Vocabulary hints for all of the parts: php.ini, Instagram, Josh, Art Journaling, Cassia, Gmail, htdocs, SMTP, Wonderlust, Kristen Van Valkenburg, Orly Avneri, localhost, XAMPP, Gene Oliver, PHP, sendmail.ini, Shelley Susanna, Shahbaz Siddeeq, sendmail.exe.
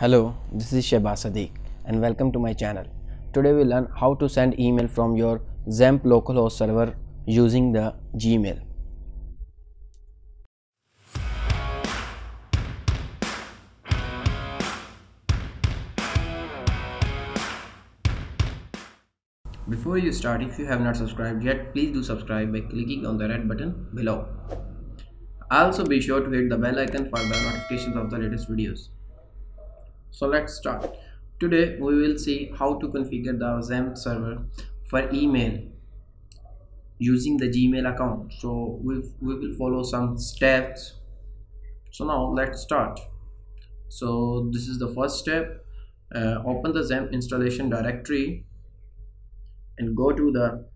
Hello, this is Shahbaz Siddeeq and welcome to my channel. Today we learn how to send email from your XAMPP localhost server using the Gmail. Before you start, if you have not subscribed yet, please do subscribe by clicking on the red button below. Also be sure to hit the bell icon for the notifications of the latest videos. So let's start. Today we will see how to configure the XAMPP server for email using the Gmail account. So we will follow some steps. So now let's start. So this is the first step. Open the XAMPP installation directory and go to the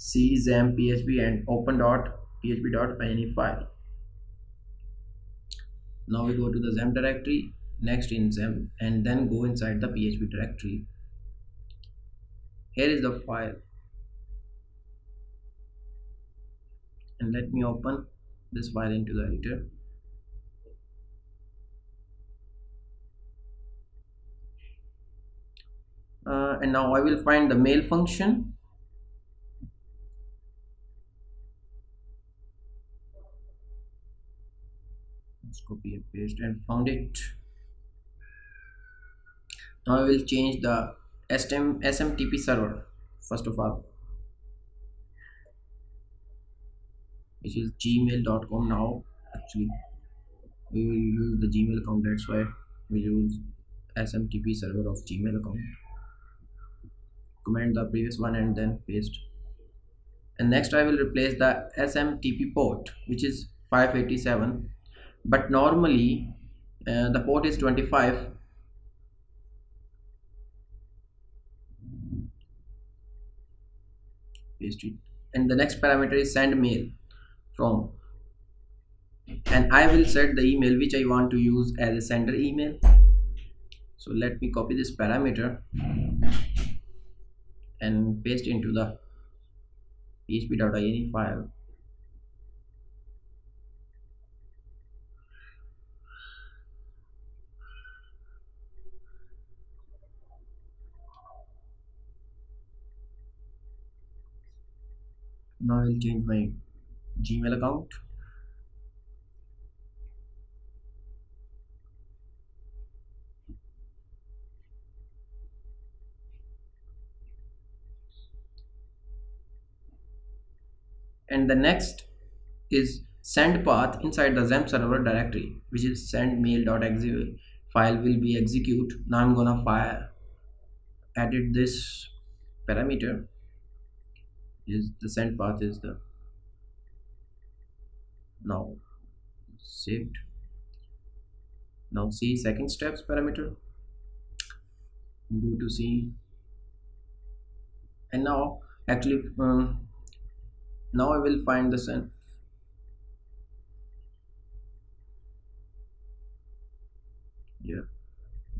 XAMPP php and open .php.ini file. Now we go to the XAMPP directory. Next in XAMPP and then go inside the PHP directory. Here is the file and let me open this file into the editor. And now I will find the mail function. Let's copy and paste and found it. Now I will change the SMTP server first of all, which is gmail.com. Now actually we will use the Gmail account, that's why we use SMTP server of Gmail account. Comment the previous one and then paste. And next I will replace the SMTP port, which is 587, but normally the port is 25. Paste it. And the next parameter is send mail from, and I will set the email which I want to use as a sender email. So let me copy this parameter and paste into the php.ini file. Now I will change my Gmail account. And the next is send path inside the XAMPP server directory, which is sendmail.exe file will be execute. Now I'm gonna edit this parameter. Is the send path is the now saved. Now see second steps parameter, go to C, and now actually now I will find the send.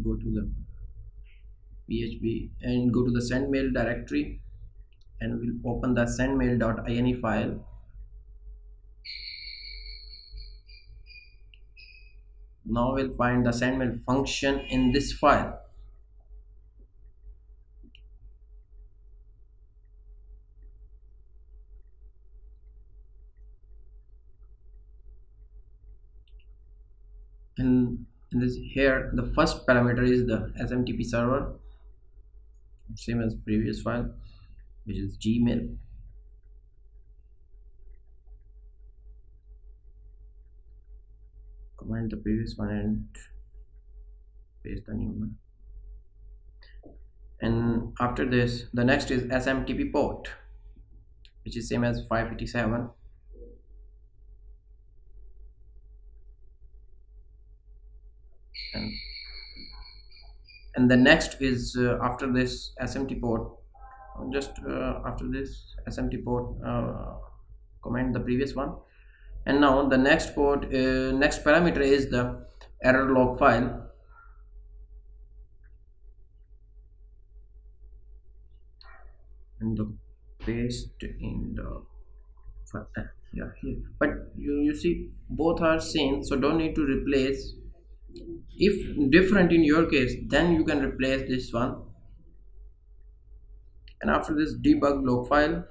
Go to the PHP and go to the send mail directory and we'll open the sendmail.ini file. Now we'll find the sendmail function in this file. And here the first parameter is the SMTP server, same as previous file, which is Gmail. Comment the previous one and paste the new one. And after this, the next is SMTP port, which is same as 587. And the next is after this SMTP port. Just after this SMTP port, comment the previous one. And now the next port, next parameter is the error log file. And the paste in the file. But you see both are same, so don't need to replace If different in your case, then you can replace this one. And after this, debug log file.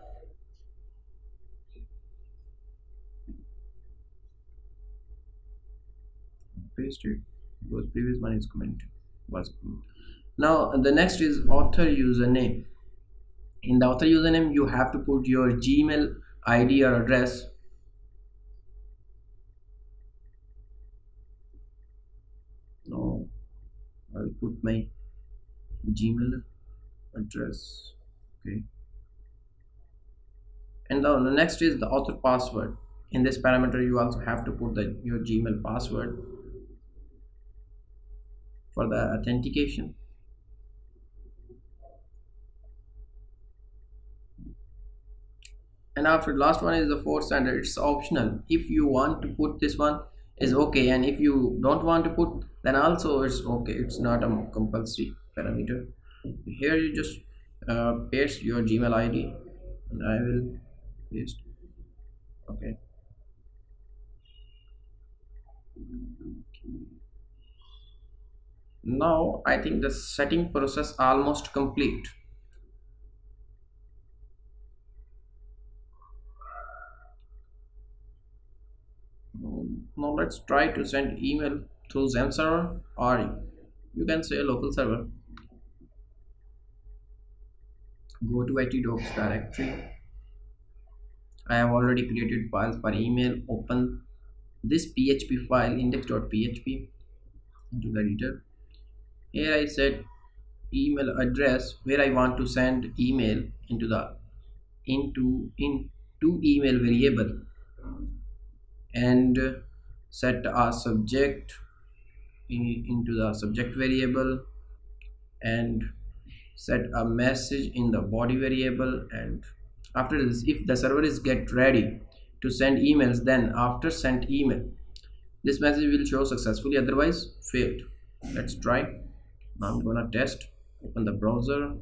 Paste it because previous one is comment was. Now the next is author username. In the author username, you have to put your Gmail ID or address. No, I'll put my Gmail address. Okay. And now the next is the author password. In this parameter, you also have to put your Gmail password for the authentication. And after the last one is the fourth standard. It's optional. If you want to put this one, is okay, and if you don't want to put, then also it's okay. It's not a compulsory parameter. Here you just paste your Gmail ID, and I will paste. Okay. Now I think the setting process almost complete. Now let's try to send email through XAMPP server, or you can say local server. Go to htdocs directory. I have already created files for email. Open this PHP file, index.php, into the editor. Here I set email address where I want to send email into the into email variable, and set our subject into the subject variable, and set a message in the body variable. And after this, if the server is get ready to send emails, then after sent email this message will show successfully, otherwise failed. Let's try. Now I'm gonna test. Open the browser.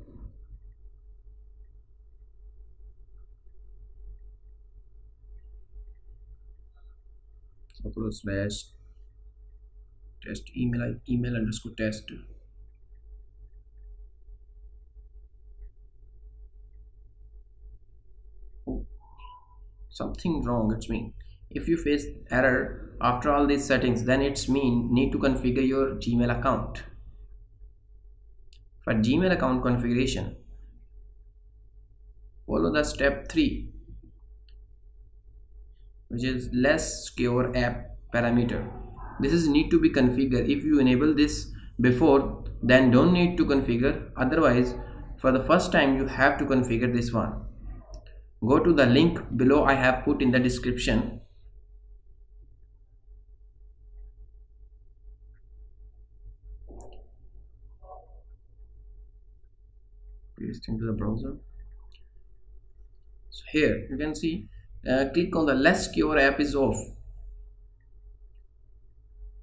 /test email underscore test. Oh, something wrong. It's mean if you face error after all these settings, then it's mean need to configure your Gmail account. For Gmail account configuration, follow the step 3, which is less secure app parameter. This is need to be configured. If you enable this before, then don't need to configure, otherwise for the first time you have to configure this one. Go to the link below I have put in the description. Paste into the browser. So here you can see, click on the less secure app is off,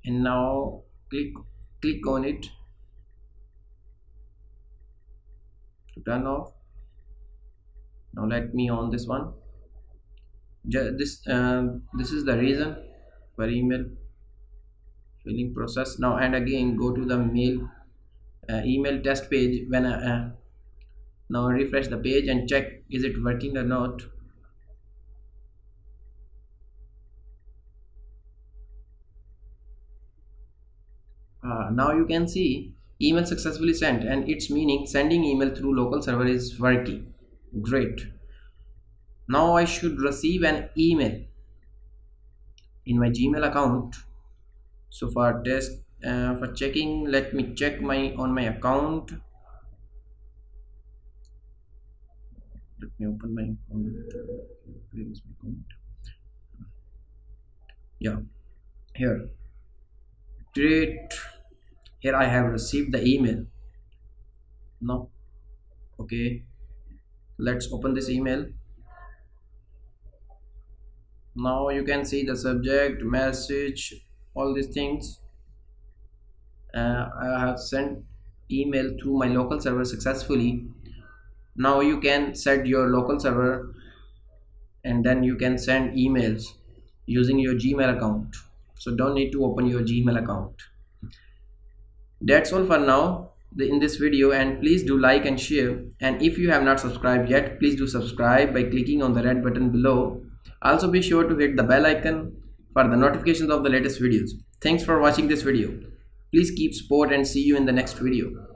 and now click on it to turn off. Now let me on this one. This is the reason for email filling process. Now and again go to the email test page. When now refresh the page and check is it working or not. Now you can see email successfully sent, and it's meaning sending email through local server is working. Great. Now I should receive an email in my Gmail account. So for test, for checking, let me check on my account. Let me open my account. Yeah, here. Great. Here I have received the email. No, okay. Let's open this email. Now you can see the subject, message, all these things. I have sent email through my local server successfully. Now you can set your local server, and then you can send emails using your Gmail account. So don't need to open your Gmail account. That's all for now in this video, and please do like and share, and if you have not subscribed yet, please do subscribe by clicking on the red button below. Also be sure to hit the bell icon for the notifications of the latest videos. Thanks for watching this video. Please keep support and see you in the next video.